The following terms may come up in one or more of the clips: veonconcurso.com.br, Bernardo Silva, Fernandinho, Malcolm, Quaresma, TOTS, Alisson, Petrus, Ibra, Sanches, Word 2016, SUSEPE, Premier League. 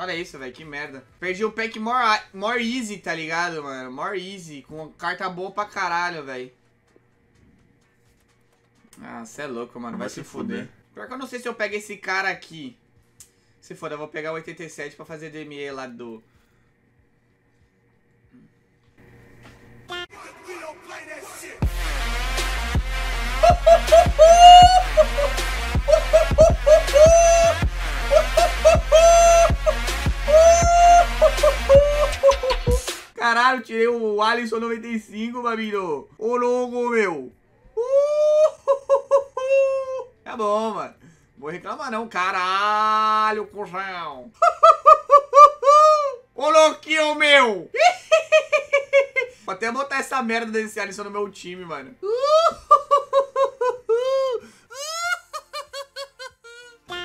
Olha isso, velho, que merda. Perdi o pack more easy, tá ligado, mano? More easy, com carta boa pra caralho, velho. Ah, cê é louco, mano, vai se fuder. Pior que eu não sei se eu pego esse cara aqui. Se for, eu vou pegar o 87 pra fazer DME lá do... Caralho, tirei o Alisson 95, babinho. Ô, louco, meu. Tá bom, mano. Vou reclamar não, caralho, cuzão. Ô, louquinho, meu. Vou até botar essa merda desse Alisson no meu time, mano.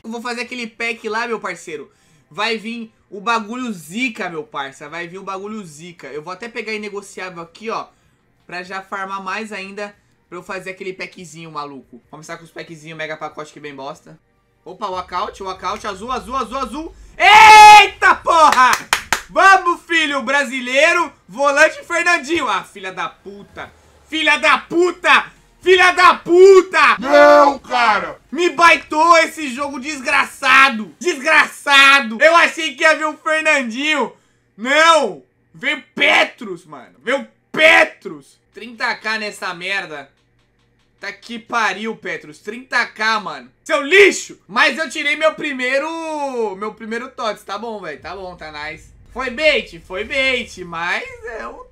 Eu vou fazer aquele pack lá, meu parceiro. Vai vir o bagulho zica, meu parça. Vai vir o bagulho zica. Eu vou até pegar inegociável aqui, ó. Pra já farmar mais ainda. Pra eu fazer aquele packzinho maluco. Vamos começar com os packzinhos mega pacote que bem bosta. Opa, walkout. Azul, azul, azul, azul. Eita porra! Vamos, filho brasileiro. Volante Fernandinho. Ah, filha da puta. Filha da puta. Filha da puta! Não, cara! Me baitou esse jogo desgraçado! Desgraçado! Eu achei que ia vir o Fernandinho! Não! Veio Petrus, mano! Veio Petrus! 30k nessa merda! Tá que pariu, Petrus! 30k, mano! Seu lixo! Mas eu tirei meu primeiro... Meu primeiro TOTS, tá bom, velho? Tá bom, tá nice. Foi bait, mas é um...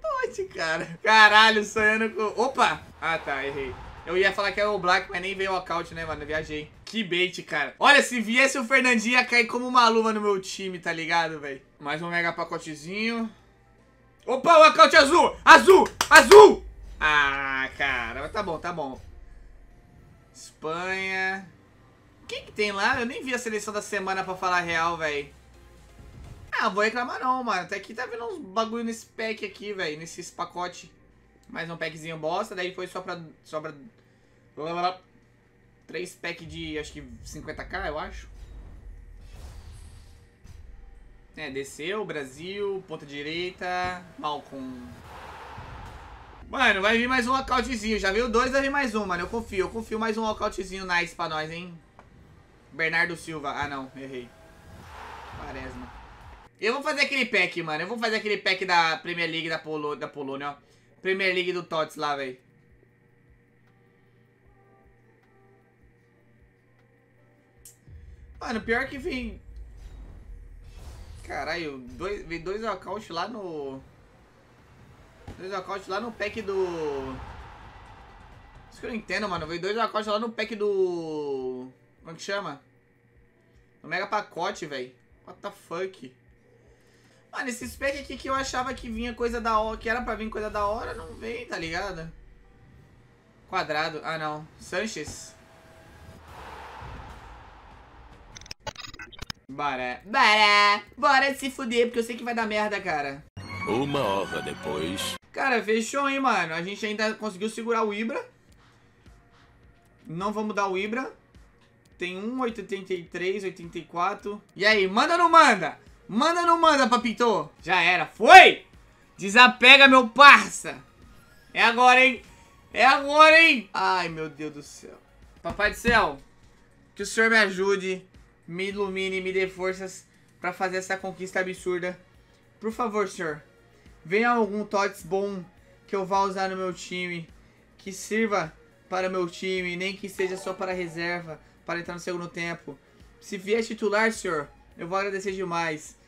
Cara. Caralho, sonhando com... Opa! Ah, tá, errei. Eu ia falar que era o Black, mas nem veio o walkout, né, mano? Eu viajei. Que bait, cara. Olha, se viesse o Fernandinho, ia cair como uma luva no meu time, tá ligado, velho? Mais um mega pacotezinho. Opa, o walkout azul! Azul! Azul! Ah, cara. Mas tá bom, tá bom. Espanha. Quem que tem lá? Eu nem vi a seleção da semana pra falar a real, velho. Ah, vou reclamar não, mano. Até aqui tá vindo uns bagulho nesse pack aqui, velho. Nesses pacotes. Mais um packzinho bosta. Daí foi só pra... Três packs de, acho que 50k, eu acho. É, desceu. Brasil. Ponta direita. Malcolm. Mano, vai vir mais um walkoutzinho. Já veio dois, vai vir mais um, mano. Eu confio. Eu confio mais um walkoutzinho nice pra nós, hein. Bernardo Silva. Ah, não. Errei. Quaresma. Eu vou fazer aquele pack, mano. Eu vou fazer aquele pack da Premier League da Polônia, ó. Premier League do TOTS lá, velho. Mano, pior que vem... Caralho, vem dois walkout lá no... Dois walkout lá no pack do... Isso que eu não entendo, mano. Vem dois walkout lá no pack do... Como que chama? No mega pacote, velho. What the fuck? Mano, esses pack aqui que eu achava que vinha coisa da hora, que era pra vir coisa da hora, não vem, tá ligado? Quadrado, ah não, Sanches. Bora se fuder, porque eu sei que vai dar merda, cara. Uma hora depois. Cara, fechou, hein, mano. A gente ainda conseguiu segurar o Ibra. Não vamos dar o Ibra. Tem um, 83, 84. E aí, manda ou não manda? Manda ou não manda, papito? Já era, foi! Desapega, meu parça! É agora, hein? É agora, hein? Ai, meu Deus do céu. Papai do céu, que o senhor me ajude, me ilumine, me dê forças pra fazer essa conquista absurda. Por favor, senhor, venha algum TOTS bom que eu vá usar no meu time, que sirva para o meu time, nem que seja só para reserva, para entrar no segundo tempo. Se vier titular, senhor, eu vou agradecer demais.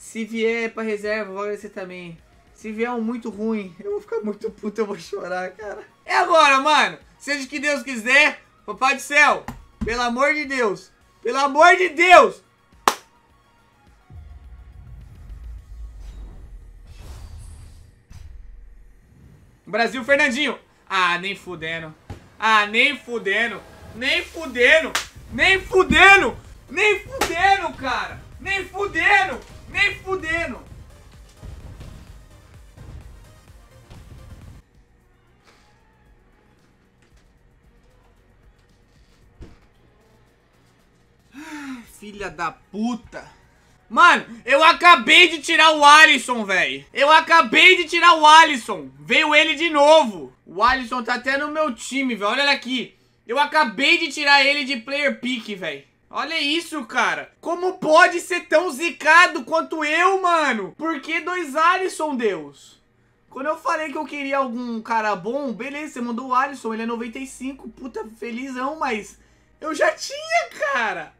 Se vier pra reserva, eu vou agradecer também. Se vier um muito ruim, eu vou ficar muito puto, eu vou chorar, cara. É agora, mano. Seja o que Deus quiser. Papai do céu, pelo amor de Deus. Pelo amor de Deus. Brasil, Fernandinho. Ah, nem fudendo. Ah, nem fudendo. Nem fudendo. Nem fudendo. Nem fudendo, cara! Nem fudendo! Nem fudendo! Ah, filha da puta! Mano, eu acabei de tirar o Alisson, velho. Eu acabei de tirar o Alisson. Veio ele de novo. O Alisson tá até no meu time, velho. Olha ele aqui. Eu acabei de tirar ele de player pick, velho. Olha isso, cara. Como pode ser tão zicado quanto eu, mano? Por que dois Alisson, Deus? Quando eu falei que eu queria algum cara bom, beleza, você mandou o Alisson, ele é 95. Puta, felizão, mas eu já tinha, cara.